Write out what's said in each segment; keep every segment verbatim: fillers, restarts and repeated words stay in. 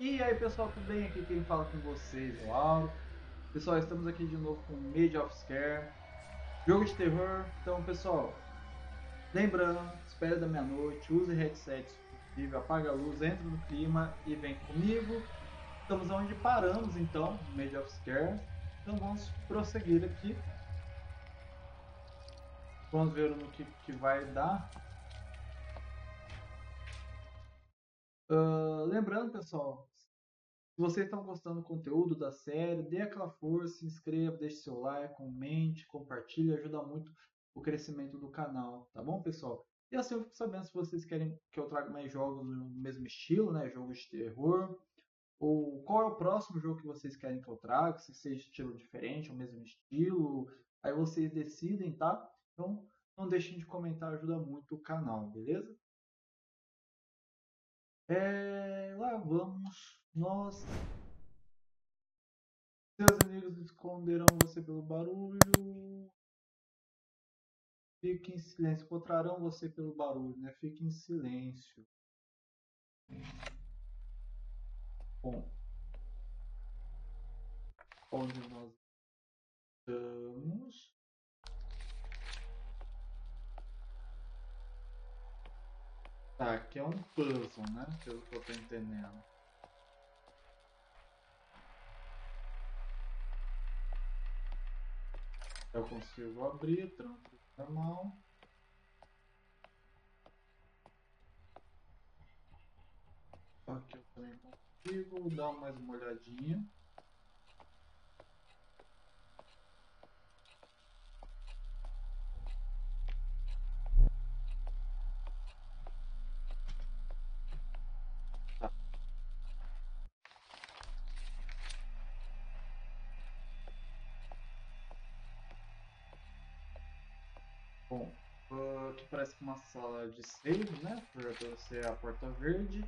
E aí pessoal, tudo bem? Aqui quem fala com vocês é o Auro. Pessoal, estamos aqui de novo com Maid of Sker, jogo de terror. Então pessoal, lembrando, espere da meia-noite, use headset se possível, apaga a luz, entra no clima e vem comigo. Estamos onde paramos então, Maid of Sker. Então vamos prosseguir aqui. Vamos ver no que, que vai dar. Uh, lembrando pessoal, se vocês estão gostando do conteúdo da série, dê aquela força, se inscreva, deixe seu like, comente, compartilhe, ajuda muito o crescimento do canal, tá bom pessoal? E assim eu fico sabendo se vocês querem que eu traga mais jogos no mesmo estilo, né, jogos de terror, ou qual é o próximo jogo que vocês querem que eu traga, se seja estilo diferente, o mesmo estilo, aí vocês decidem, tá? Então não deixem de comentar, ajuda muito o canal, beleza? É, lá vamos nós. Seus inimigos esconderão você pelo barulho. Fique em silêncio. Encontrarão você pelo barulho, né? Fique em silêncio. Bom. Onde nós estamos? Tá, aqui é um puzzle, né? Pelo que eu tô entendendo. Eu consigo abrir, tranquilo, normal. Aqui eu também consigo, vou dar mais uma olhadinha. Bom, aqui parece que uma sala de save, né? Para aparecer a porta verde.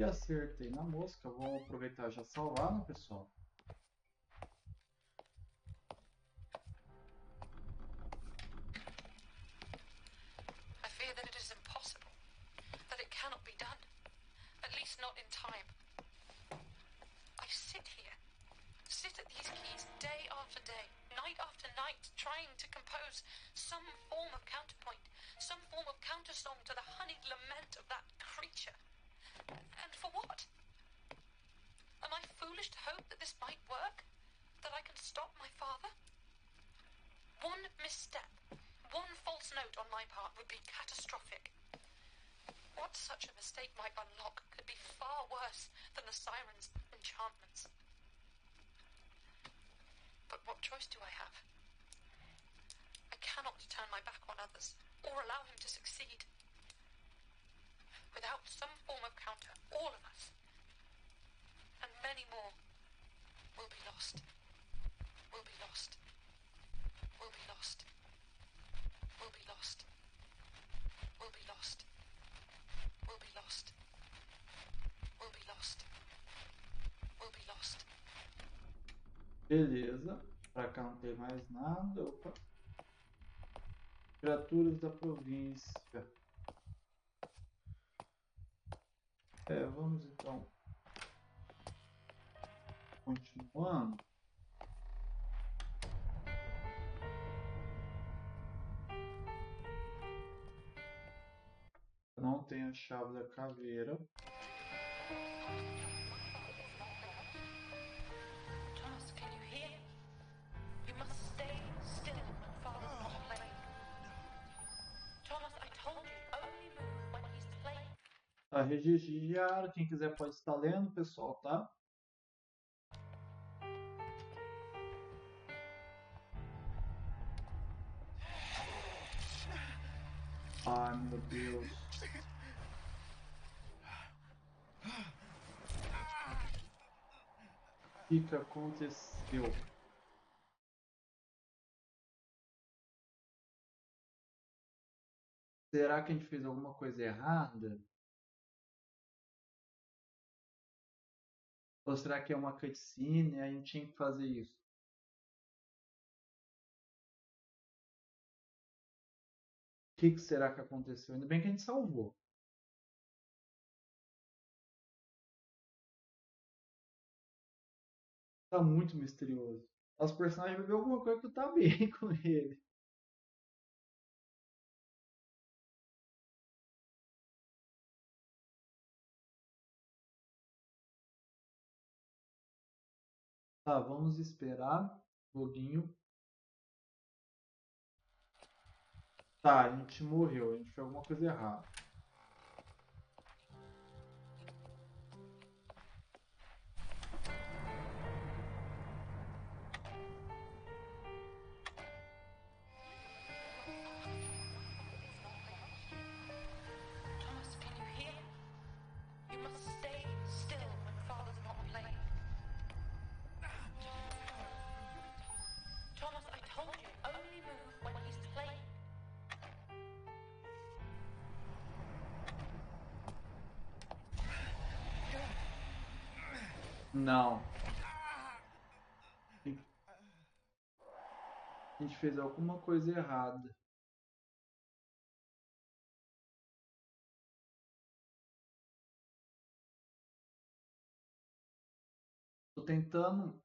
E acertei na mosca. Vamos aproveitar e já salvar, né, pessoal? I fear that it is impossible, that it cannot be done, at least not in time. I sit here, sit at these keys day after day, night after night, trying to compose some form of counterpoint, some form of countersong to the honeyed lament of that creature. And for what? Am I foolish to hope that this might work? That I can stop my father? One misstep, one false note on my part would be catastrophic. What such a mistake might unlock could be far worse than the siren's enchantments. But what choice do I have? I cannot turn my back on others, or allow him to succeed. Without some form of counter, all of us, and many more, will be lost. Will be lost. Will be lost. Will be lost. Will be lost. Will be lost. Will be lost. Will be lost. Beleza, pra cá não tem mais nada. Opa. Criaturas da província. É, vamos então. Continuando. Não tem a chave da caveira. Tá, registrar, quem quiser pode estar lendo, pessoal, tá? Ai, meu Deus. O que que aconteceu? Será que a gente fez alguma coisa errada? Ou será que é uma cutscene e a gente tinha que fazer isso? O que, que será que aconteceu? Ainda bem que a gente salvou. tá muito misterioso. Nosso personagem vai ver alguma coisa que não tá bem com ele. Tá, vamos esperar um pouquinho. Tá, a gente morreu, a gente fez alguma coisa errada. Não. A gente fez alguma coisa errada. Tô tentando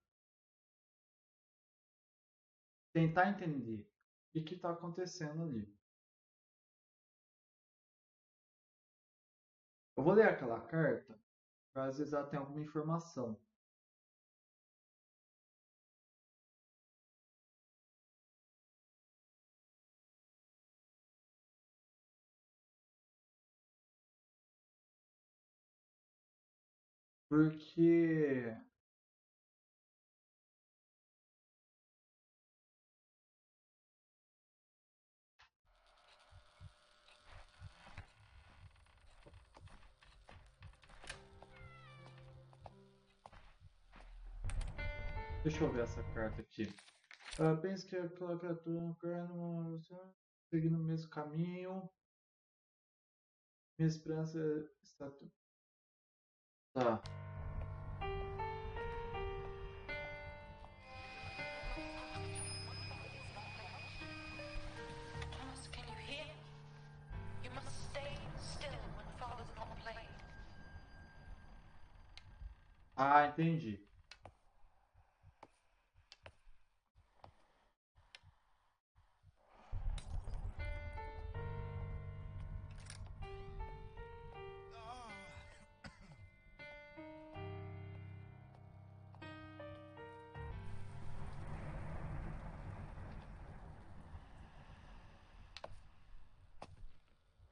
tentar entender o que que tá acontecendo ali. Eu vou ler aquela carta. Às vezes ela tem alguma informação. Porque deixa eu ver essa carta aqui. Uh, penso que aquela criatura não quer seguindo o mesmo caminho. Minha esperança está. Tá. Ah, entendi.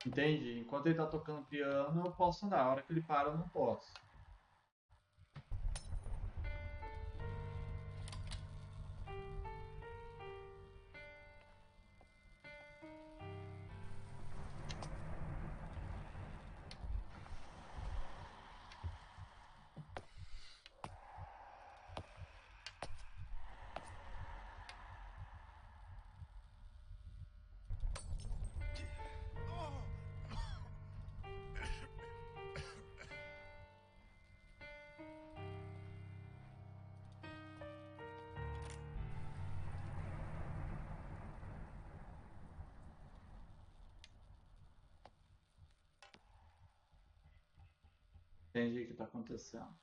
Entendi. Enquanto ele tá tocando piano, eu posso andar. A hora que ele para, eu não posso. Entendi o que está acontecendo.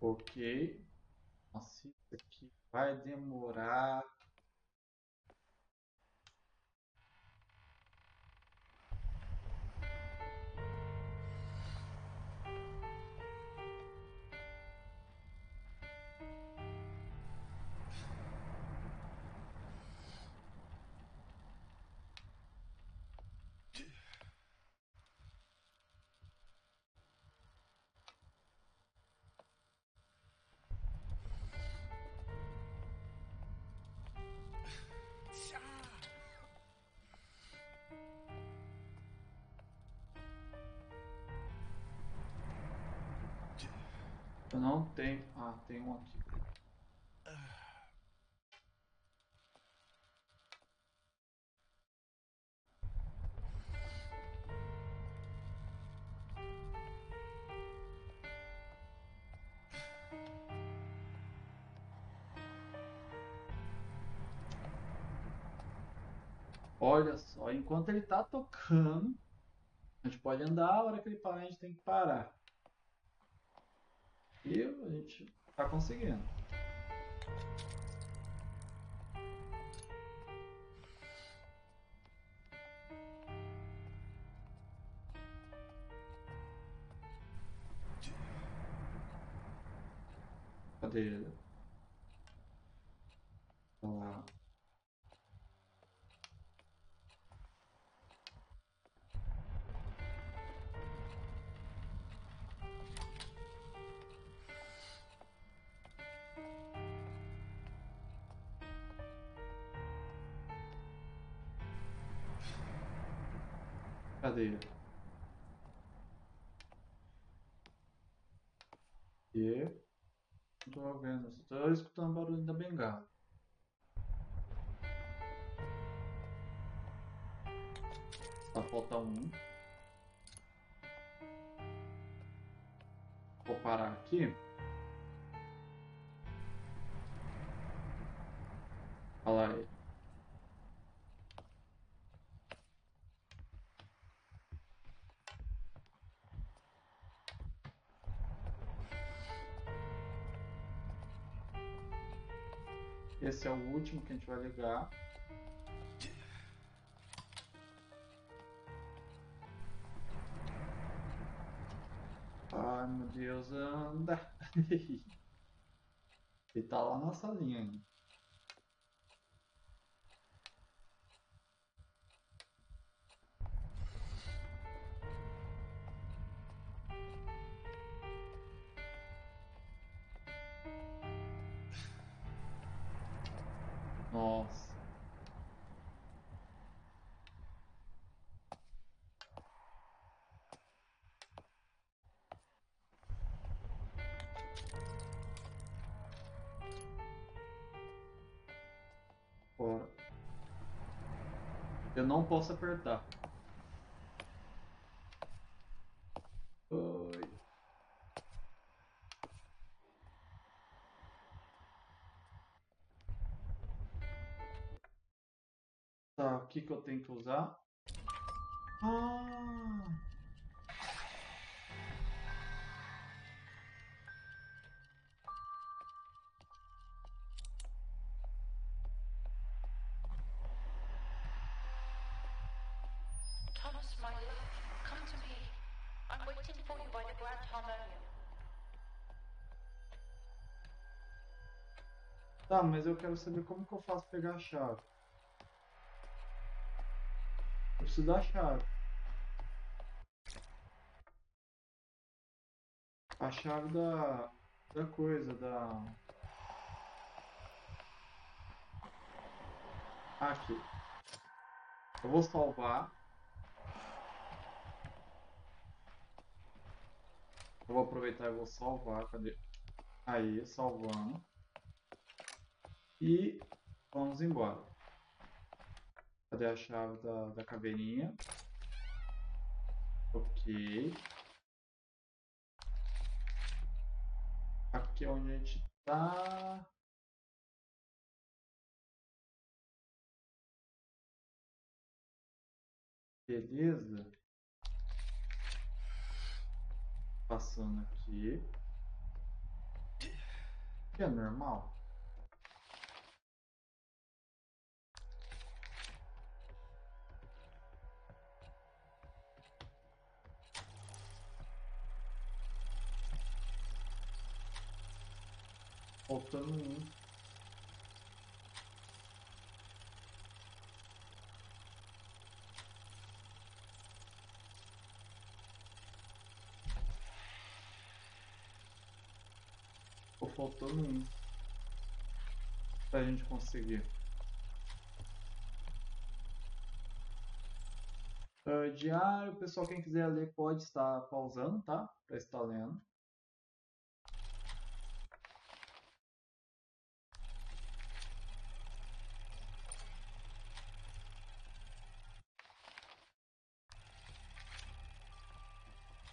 Ok. Nossa, isso aqui vai demorar. Eu não tenho. Ah, tem um aqui. Olha só, enquanto ele tá tocando, a gente pode andar, a hora que ele parar, a gente tem que parar. E a gente tá conseguindo. Cadê ele? Lá. Cadê ele? E... Não tô vendo, estou escutando o barulho da bengala. Só falta um. Vou parar aqui. Olha lá ele. Esse é o último que a gente vai ligar. Ai meu Deus, anda! Ele tá lá na salinha ainda. Nossa. Bora. Eu não posso apertar. Tá, o que que eu tenho que usar? Ah! Thomas, my love, come to me. I'm waiting for you by the Grand Harmonium. Tá, mas eu quero saber como que eu faço pegar a chave. Eu preciso da chave. A chave da, da coisa, da... Aqui. Eu vou salvar. Eu vou aproveitar e vou salvar. Cadê? Aí, salvando. E vamos embora. Cadê a chave da, da caveirinha? Ok. Aqui é onde a gente tá. Beleza. Passando aqui. Que é normal. Faltando um. Ficou faltando um pra gente conseguir. Uh, diário, pessoal, quem quiser ler pode estar pausando, tá? Pra estar lendo.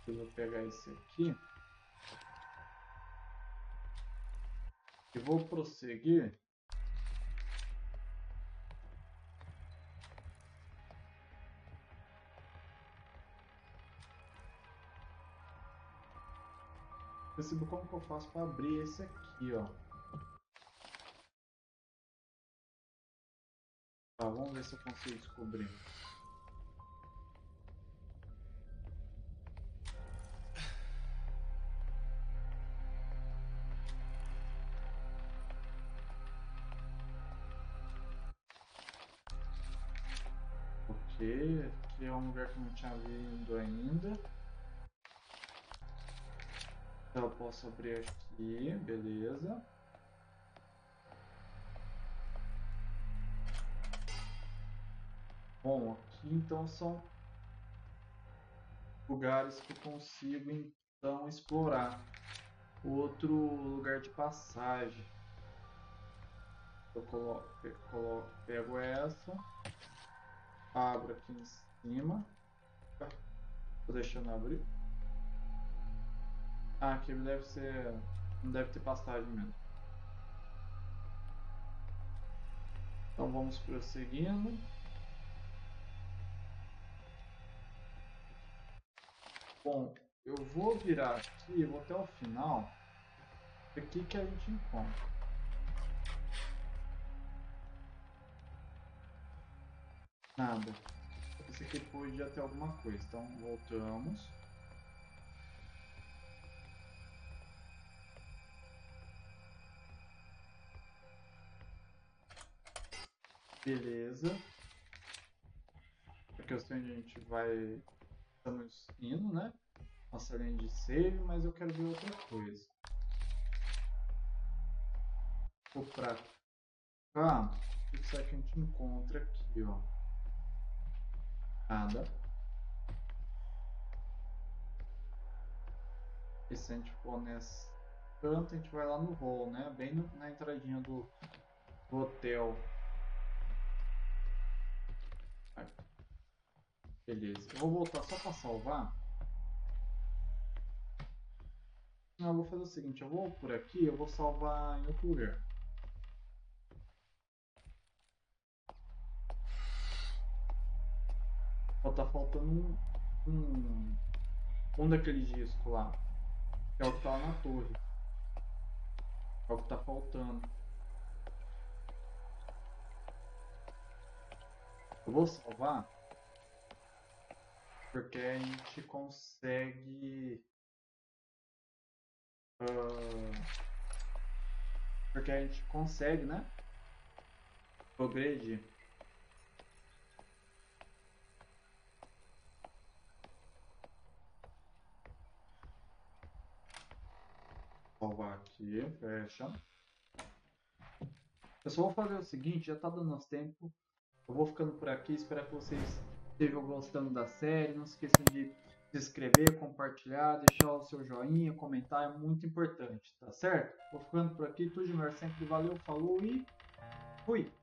Eu vou pegar esse aqui e vou prosseguir Percebo como que eu faço para abrir esse aqui, ó. Tá, vamos ver se eu consigo descobrir. Ok, aqui é um lugar que eu não tinha vindo ainda. Então eu posso abrir aqui, beleza. Bom, aqui então são lugares que eu consigo então explorar. Outro lugar de passagem. Eu coloco, eu coloco, pego essa, abro aqui em cima. Tô deixando abrir. Ah, aqui deve ser... não deve ter passagem mesmo. Então vamos prosseguindo. Bom, eu vou virar aqui, vou até o final. Aqui que a gente encontra. Nada. Esse aqui podia ter alguma coisa, então voltamos. Beleza. Aqui eu sei onde a gente vai... estamos indo, né? Nossa linha de save, mas eu quero ver outra coisa. Vou pra cá. O que será que a gente encontra aqui, ó? Nada. E se a gente for nesse canto, a gente vai lá no hall, né? Bem no, na entradinha do, do hotel. Beleza, eu vou voltar só para salvar. Eu vou fazer o seguinte, eu vou por aqui, eu vou salvar em outro lugar. Ó, tá faltando um, um, um daqueles discos lá, que é o que tá lá na torre. É o que tá faltando. Eu vou salvar. Porque a gente consegue... Uh, porque a gente consegue, né? Progredir. Salvar aqui, fecha. Eu só vou fazer o seguinte, já tá dando nosso tempo. Eu vou ficando por aqui, espero que vocês... estejam gostando da série, não se esqueçam de se inscrever, compartilhar, deixar o seu joinha, comentar, é muito importante, tá certo? Vou ficando por aqui, tudo de melhor sempre, valeu, falou e fui!